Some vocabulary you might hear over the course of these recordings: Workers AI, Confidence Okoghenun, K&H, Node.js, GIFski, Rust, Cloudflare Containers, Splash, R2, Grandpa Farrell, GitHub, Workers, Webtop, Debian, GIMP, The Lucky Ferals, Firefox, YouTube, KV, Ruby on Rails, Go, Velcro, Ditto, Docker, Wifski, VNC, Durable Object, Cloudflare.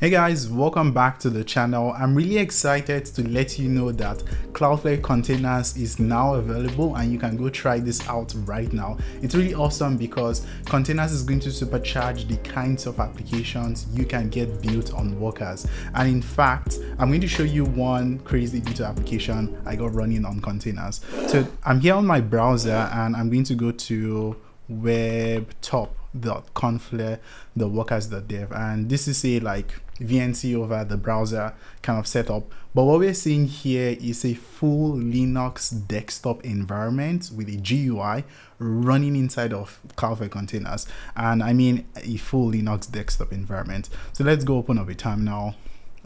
Hey guys, welcome back to the channel. I'm really excited to let you know that Cloudflare Containers is now available and you can go try this out right now. It's really awesome because Containers is going to supercharge the kinds of applications you can get built on Workers. And in fact, I'm going to show you one crazy little application I got running on Containers. So I'm here on my browser and I'm going to go to webtop.conflare.workers.dev, and this is a VNC over the browser kind of setup. But what we're seeing here is a full Linux desktop environment with a GUI running inside of Cloudflare Containers. And I mean a full Linux desktop environment. So let's go open up a terminal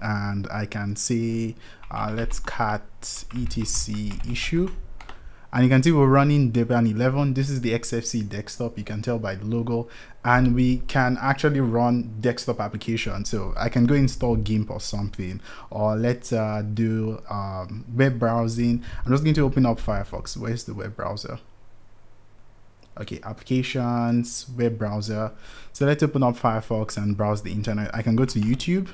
and I can say, let's cat etc issue. And you can see we're running Debian 11. This is the XFCE desktop. You can tell by the logo. And we can actually run desktop applications. So I can go install GIMP or something, or let's do web browsing. I'm just going to open up Firefox. Where's the web browser? Okay, applications, web browser. So let's open up Firefox and browse the internet. I can go to YouTube.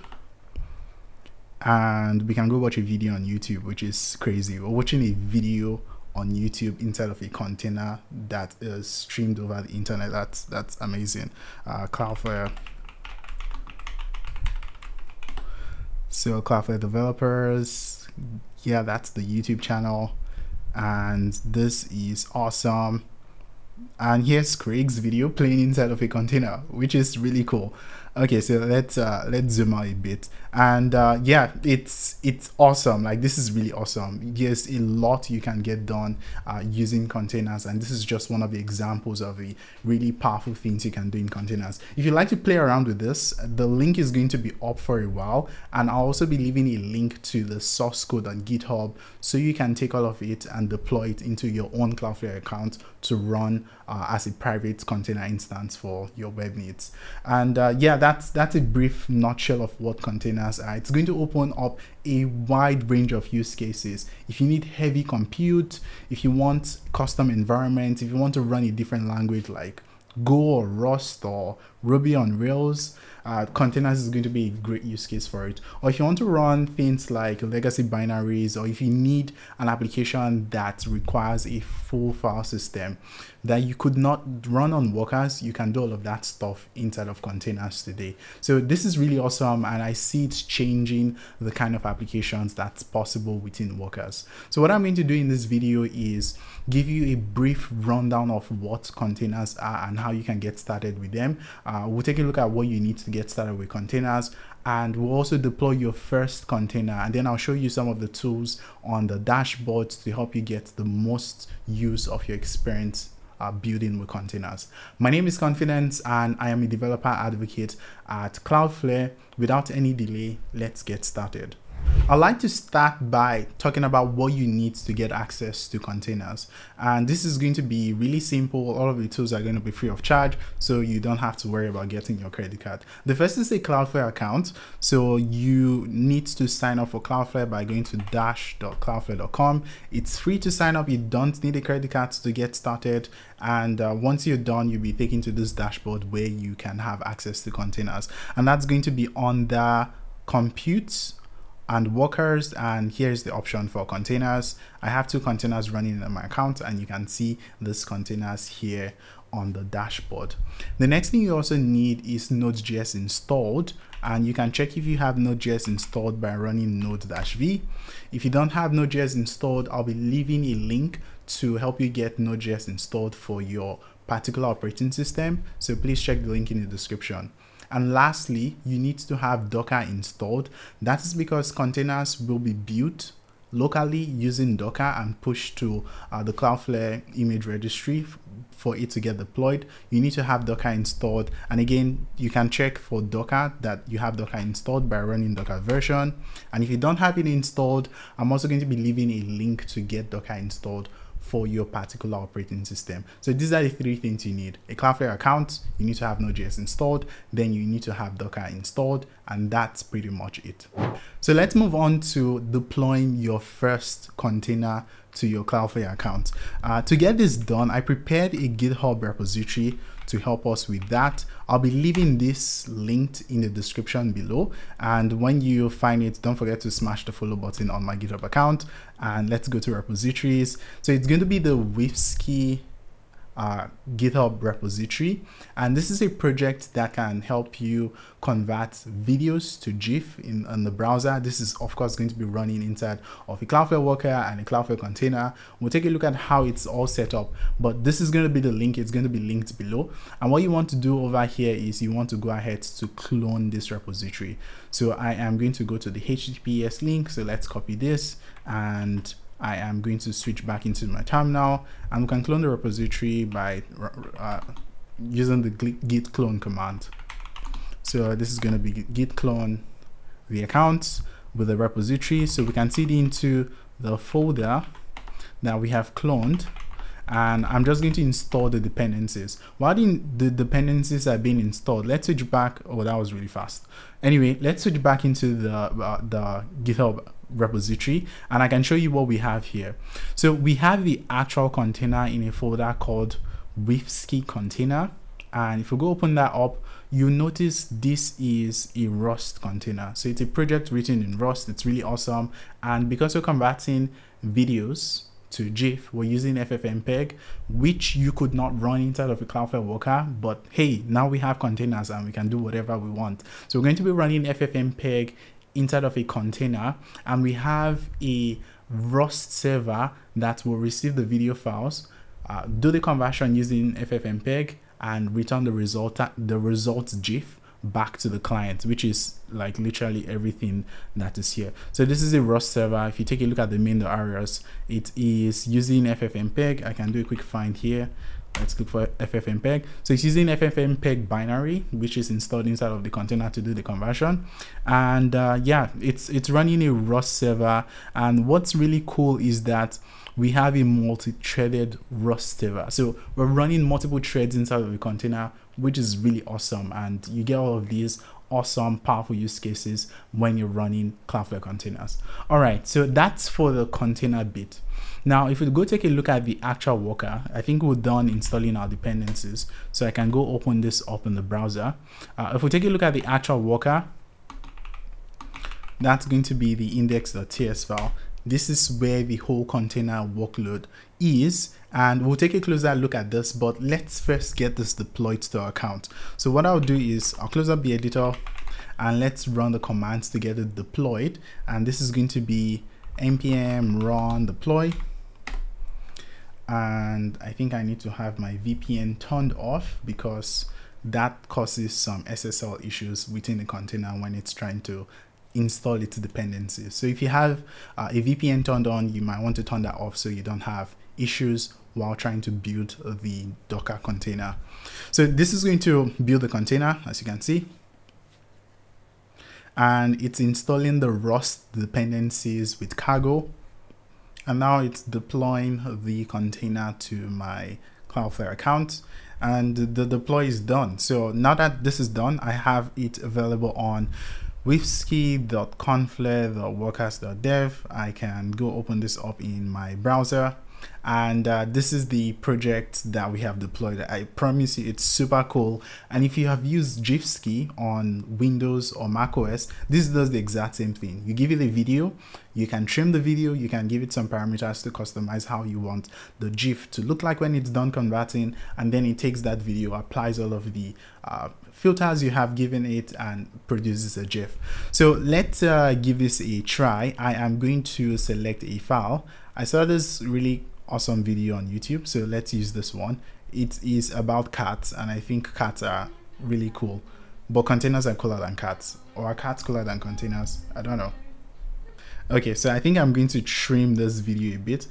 And we can go watch a video on YouTube, which is crazy. We're watching a video on YouTube inside of a container that is streamed over the internet. That's amazing. Cloudflare. So Cloudflare developers. Yeah, that's the YouTube channel. And this is awesome. And here's Craig's video playing inside of a container, which is really cool. Okay, so let's zoom out a bit, and yeah, it's awesome. This is really awesome. There's a lot you can get done using containers, and this is just one of the examples of the really powerful things you can do in containers. If you'd like to play around with this, the link is going to be up for a while, and I'll also be leaving a link to the source code on GitHub so you can take all of it and deploy it into your own Cloudflare account to run as a private container instance for your web needs. And yeah, that's a brief nutshell of what containers are. It's going to open up a wide range of use cases. If you need heavy compute, if you want custom environments, if you want to run a different language like Go or Rust or Ruby on Rails, containers is going to be a great use case for it. Or if you want to run things like legacy binaries, or if you need an application that requires a full file system that you could not run on Workers, you can do all of that stuff inside of containers today. So this is really awesome, and I see it's changing the kind of applications that's possible within Workers. So what I'm going to do in this video is give you a brief rundown of what containers are and how you can get started with them. We'll take a look at what you need to get started with containers, and we'll also deploy your first container, and then I'll show you some of the tools on the dashboard to help you get the most use of your experience building with containers. My name is Confidence, and I am a developer advocate at Cloudflare. Without any delay, let's get started. I'd like to start by talking about what you need to get access to containers. And this is going to be really simple. All of the tools are going to be free of charge, so you don't have to worry about getting your credit card. The first is a Cloudflare account. So you need to sign up for Cloudflare by going to dash.cloudflare.com. It's free to sign up. You don't need a credit card to get started. And once you're done, you'll be taken to this dashboard where you can have access to containers. And that's going to be under compute and Workers, and here's the option for containers. I have two containers running in my account, and you can see these containers here on the dashboard. The next thing you also need is Node.js installed, and you can check if you have Node.js installed by running node-v. If you don't have Node.js installed, I'll be leaving a link to help you get Node.js installed for your particular operating system, so please check the link in the description. And lastly, you need to have Docker installed. That is because containers will be built locally using Docker and pushed to the Cloudflare image registry for it to get deployed. You need to have Docker installed. And again, you can check for Docker that you have Docker installed by running Docker version. And if you don't have it installed, I'm also going to be leaving a link to get Docker installed for your particular operating system. So these are the three things you need: a Cloudflare account, you need to have Node.js installed, then you need to have Docker installed, and that's pretty much it. So let's move on to deploying your first container to your Cloudflare account. To get this done, I prepared a GitHub repository to help us with that. I'll be leaving this linked in the description below, and when you find it, don't forget to smash the follow button on my GitHub account. And let's go to repositories. So it's going to be the Wifski GitHub repository, and this is a project that can help you convert videos to GIF in the browser. This is of course going to be running inside of a Cloudflare worker and a Cloudflare container. We'll take a look at how it's all set up, but this is going to be the link. It's going to be linked below, and what you want to do over here is you want to go ahead to clone this repository. So I am going to go to the HTTPS link, so let's copy this, and I am going to switch back into my terminal, and we can clone the repository by using the git clone command. So this is going to be git clone the account with the repository, so we can see it into the folder that we have cloned, and I'm just going to install the dependencies. While the dependencies are being installed, let's switch back. Oh, that was really fast. Anyway, let's switch back into the GitHub repository, and I can show you what we have here. So we have the actual container in a folder called Wifski container, and if we go open that up, you notice this is a Rust container. So it's a project written in Rust. It's really awesome, and because we're converting videos to GIF, we're using FFmpeg, which you could not run inside of a Cloudflare worker, but hey, now we have containers and we can do whatever we want. So we're going to be running FFmpeg inside of a container, and we have a Rust server that will receive the video files, do the conversion using FFmpeg, and return the result GIF back to the client, which is like literally everything that is here. So this is a Rust server. If you take a look at the main.rs, it is using FFmpeg. I can do a quick find here. Let's look for FFmpeg. So it's using FFmpeg binary, which is installed inside of the container to do the conversion. And yeah, it's running a Rust server. And what's really cool is that we have a multi-threaded Rust server. So we're running multiple threads inside of the container, which is really awesome. And you get all of these awesome, powerful use cases when you're running Cloudflare containers. All right, so that's for the container bit. Now, if we go take a look at the actual worker, I think we're done installing our dependencies. So I can go open this up in the browser. If we take a look at the actual worker, that's going to be the index.ts file. This is where the whole container workload is, and we'll take a closer look at this, but let's first get this deployed to our account. So what I'll do is I'll close up the editor, and let's run the commands to get it deployed. And this is going to be npm run deploy, and I think I need to have my VPN turned off because that causes some SSL issues within the container when it's trying to install its dependencies. So if you have a VPN turned on, you might want to turn that off so you don't have issues while trying to build the Docker container. So this is going to build the container, as you can see, and it's installing the Rust dependencies with Cargo, and now it's deploying the container to my Cloudflare account, and the deploy is done. So now that this is done, I have it available on wifski.conflare.workers.dev. I can go open this up in my browser, and this is the project that we have deployed. I promise you, it's super cool. And if you have used GIFski on Windows or macOS, this does the exact same thing. You give it a video, you can trim the video, you can give it some parameters to customize how you want the GIF to look like when it's done converting, and then it takes that video, applies all of the filters you have given it, and produces a GIF. So let's give this a try. I am going to select a file. I saw this really awesome video on YouTube, so let's use this one. It is about cats, and I think cats are really cool, but containers are cooler than cats. Or are cats cooler than containers? I don't know. Okay, so I think I'm going to trim this video a bit.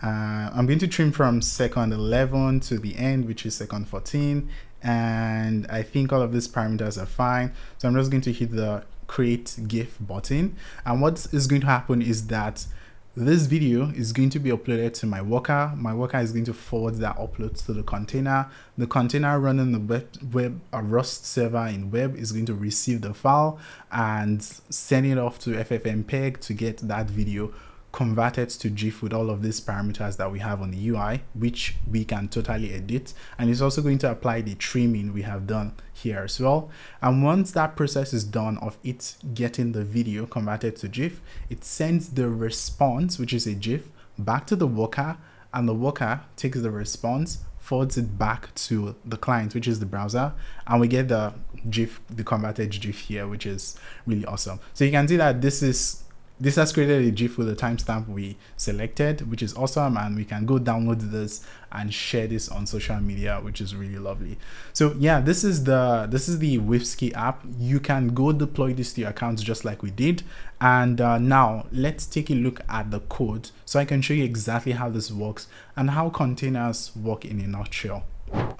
I'm going to trim from second 11 to the end, which is second 14, and I think all of these parameters are fine. So I'm just going to hit the create GIF button, and what is going to happen is that this video is going to be uploaded to my worker. My worker is going to forward that upload to the container. The container running the Rust server in web is going to receive the file and send it off to FFmpeg to get that video converted to GIF with all of these parameters that we have on the UI, which we can totally edit. And it's also going to apply the trimming we have done here as well. And once that process is done of it getting the video converted to GIF, it sends the response, which is a GIF, back to the worker, and the worker takes the response, forwards it back to the client, which is the browser, and we get the GIF, the converted GIF here, which is really awesome. So you can see that this has created a GIF with the timestamp we selected, which is awesome, and we can go download this and share this on social media, which is really lovely. So yeah, this is the Wifski app. You can go deploy this to your accounts just like we did. And now let's take a look at the code so I can show you exactly how this works and how containers work in a nutshell.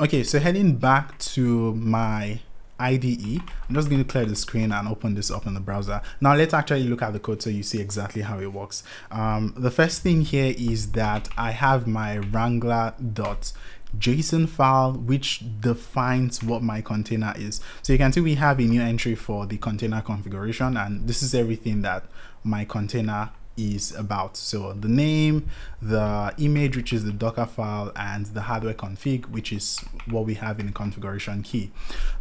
Okay, so heading back to my IDE, I'm just going to clear the screen and open this up in the browser. Now let's actually look at the code so you see exactly how it works. The first thing here is that I have my wrangler.json file, which defines what my container is. So you can see we have a new entry for the container configuration, and this is everything that my container is about. So the name, the image, which is the Docker file, and the hardware config, which is what we have in the configuration key.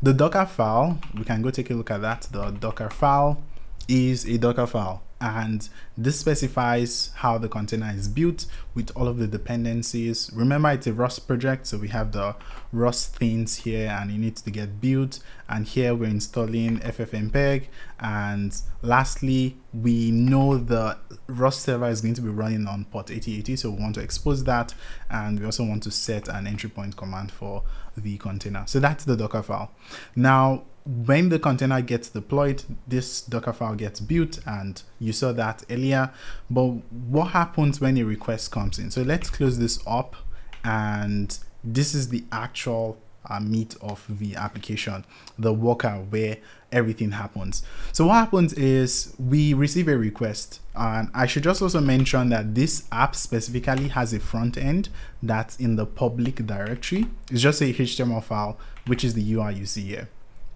The Docker file, we can go take a look at that. The Docker file is a Docker file, and this specifies how the container is built with all of the dependencies. Remember, it's a Rust project, so we have the Rust things here, and it needs to get built. And here we're installing FFmpeg, and lastly, we know the Rust server is going to be running on port 8080, so we want to expose that, and we also want to set an entry point command for the container. So that's the Docker file. Now, when the container gets deployed, this Docker file gets built, and you saw that earlier. But what happens when a request comes in? So let's close this up, and this is the actual meat of the application, the worker where everything happens. So what happens is we receive a request, and I should just also mention that this app specifically has a front end that's in the public directory. It's just a HTML file, which is the UI you see here.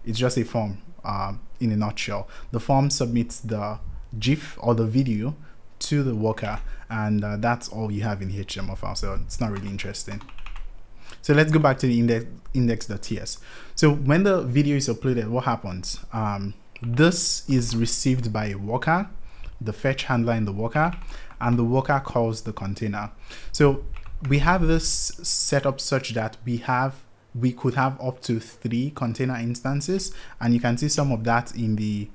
It's just a form in a nutshell. The form submits the GIF or the video to the worker, and that's all you have in the HTML file, so it's not really interesting. So let's go back to the index.ts. So when the video is uploaded, what happens? This is received by a worker, the fetch handler in the worker, and the worker calls the container. So we have this set up such that we could have up to 3 container instances, and you can see some of that in the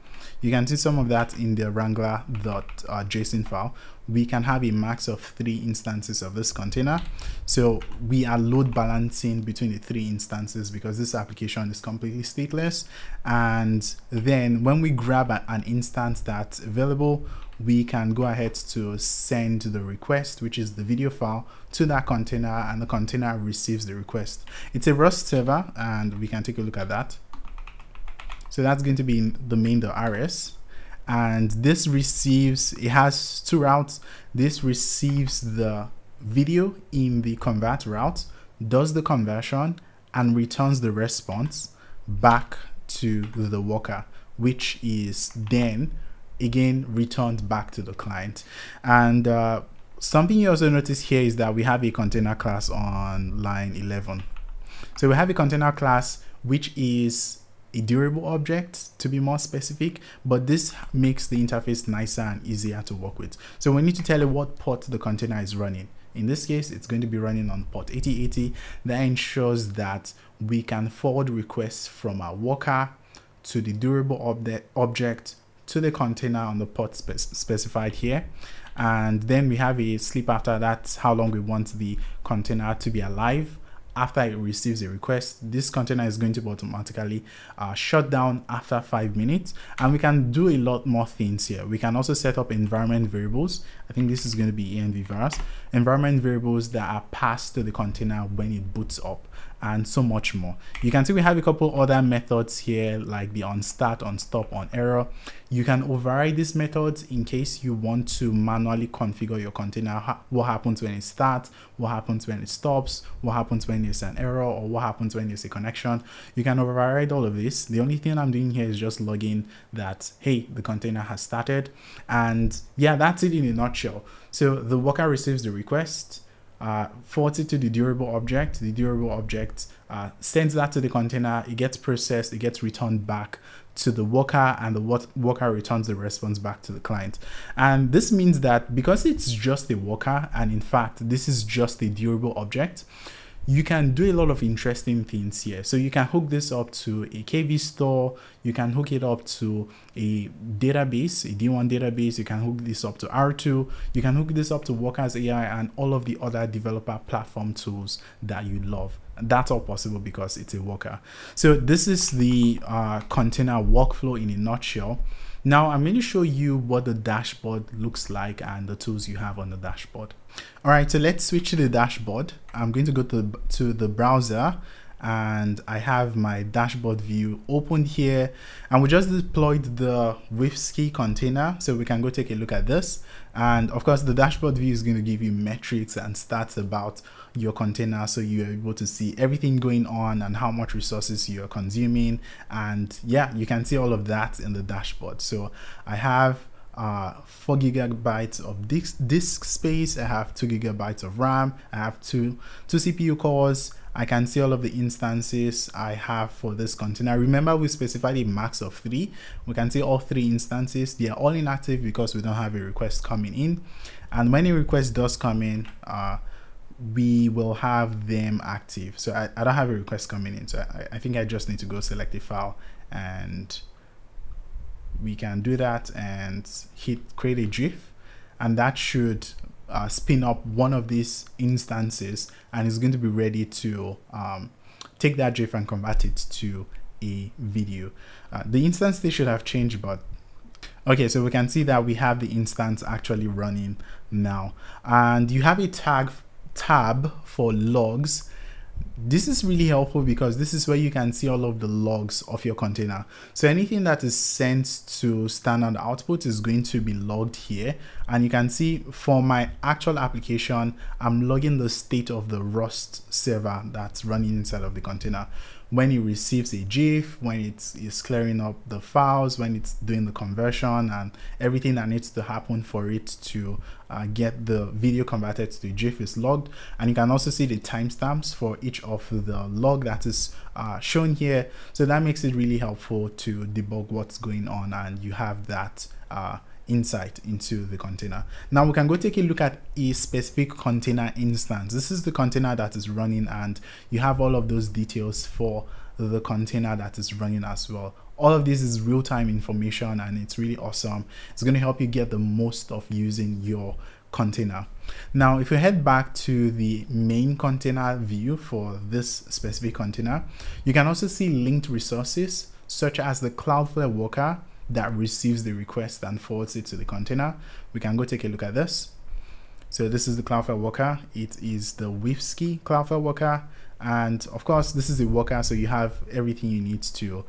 wrangler.json file. We can have a max of 3 instances of this container. So we are load balancing between the 3 instances because this application is completely stateless. And then when we grab an instance that's available, we can go ahead to send the request, which is the video file, to that container, and the container receives the request. It's a Rust server, and we can take a look at that. So that's going to be in the main.rs, and this receives, it has 2 routes. This receives the video in the convert route, does the conversion, and returns the response back to the worker, which is then again returned back to the client. And something you also notice here is that we have a container class on line 11. So we have a container class which is a durable object, to be more specific, but this makes the interface nicer and easier to work with. So we need to tell it what port the container is running. In this case, it's going to be running on port 8080. That ensures that we can forward requests from our worker to the durable object to the container on the port specified here. And then we have a sleep after that, how long we want the container to be alive. After it receives a request, this container is going to be automatically shut down after 5 minutes. And we can do a lot more things here. We can also set up environment variables. I think this is going to be env vars. Environment variables that are passed to the container when it boots up. and so much more. You can see we have a couple other methods here, like the onStart, onStop, onError. You can override these methods in case you want to manually configure your container. What happens when it starts, what happens when it stops, what happens when there's an error, or what happens when there's a connection. You can override all of this. The only thing I'm doing here is just logging that, hey, the container has started. And yeah, that's it in a nutshell. So the worker receives the request, forwards it to the durable object. The durable object sends that to the container. It gets processed. It gets returned back to the worker, and the worker returns the response back to the client. And this means that because it's just a worker, and in fact, this is just a durable object, you can do a lot of interesting things here. So you can hook this up to a KV store. You can hook it up to a database, a D1 database. You can hook this up to R2. You can hook this up to Workers AI and all of the other developer platform tools that you love. That's all possible because it's a worker. So this is the container workflow in a nutshell. Now I'm going to show you what the dashboard looks like and the tools you have on the dashboard. All right, so let's switch to the dashboard. I'm going to go to the browser, and I have my dashboard view open here, and we just deployed the Wifski container, so we can go take a look at this. And of course, the dashboard view is going to give you metrics and stats about your container, so you're able to see everything going on and how much resources you're consuming. And yeah, you can see all of that in the dashboard. So I have 4 gigabytes of disk space. I have 2 gigabytes of RAM. I have two CPU cores. I can see all of the instances I have for this container. Remember, we specified a max of 3. We can see all 3 instances. They are all inactive because we don't have a request coming in. And when a request does come in, we will have them active. So I don't have a request coming in. So I think I just need to go select a file, and we can do that and hit create a GIF, and that should spin up one of these instances, and it's going to be ready to take that GIF and convert it to a video. The instance they should have changed, but okay, so we can see that we have the instance actually running now. And you have a tab for logs. This is really helpful because this is where you can see all of the logs of your container. So anything that is sent to standard output is going to be logged here. And you can see for my actual application, I'm logging the state of the Rust server that's running inside of the container. When it receives a GIF, when it's clearing up the files, when it's doing the conversion and everything that needs to happen for it to get the video converted to GIF is logged. And you can also see the timestamps for each of the log that is shown here. So that makes it really helpful to debug what's going on, and you have that insight into the container. Now we can go take a look at a specific container instance. This is the container that is running, and you have all of those details for the container that is running as well. All of this is real-time information, and it's really awesome. It's going to help you get the most of using your container. Now, if we head back to the main container view for this specific container, you can also see linked resources such as the Cloudflare worker that receives the request and forwards it to the container. We can go take a look at this. So this is the Cloudflare worker. It is the Wifski Cloudflare worker. And of course, this is a worker, so you have everything you need to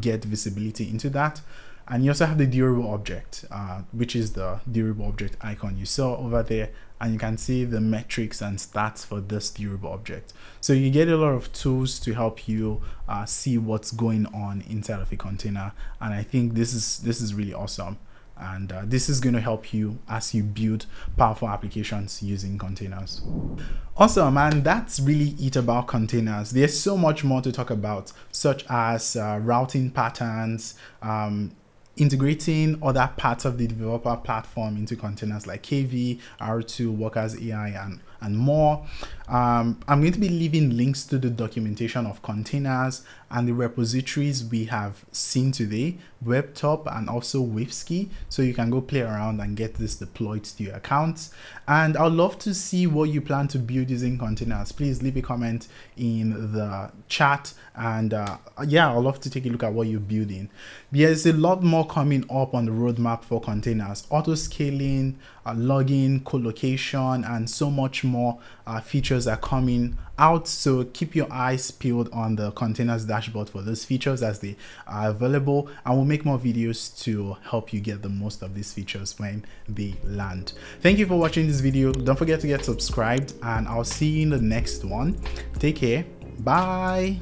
get visibility into that. And you also have the durable object, which is the durable object icon you saw over there. And you can see the metrics and stats for this durable object. So you get a lot of tools to help you see what's going on inside of a container. And I think this is really awesome. And this is going to help you as you build powerful applications using containers. Awesome, and that's really it about containers. There's so much more to talk about, such as routing patterns, integrating other parts of the developer platform into containers like KV, R2, Workers AI, and more. I'm going to be leaving links to the documentation of containers and the repositories we have seen today, Webtop and also Wifski, so you can go play around and get this deployed to your accounts. And I'd love to see what you plan to build using containers. Please leave a comment in the chat, and yeah, I'd love to take a look at what you're building. There's a lot more coming up on the roadmap for containers, auto scaling, logging, co-location, and so much more more features are coming out. So keep your eyes peeled on the containers dashboard for those features as they are available. I will make more videos to help you get the most of these features when they land. Thank you for watching this video. Don't forget to get subscribed, and I'll see you in the next one. Take care. Bye.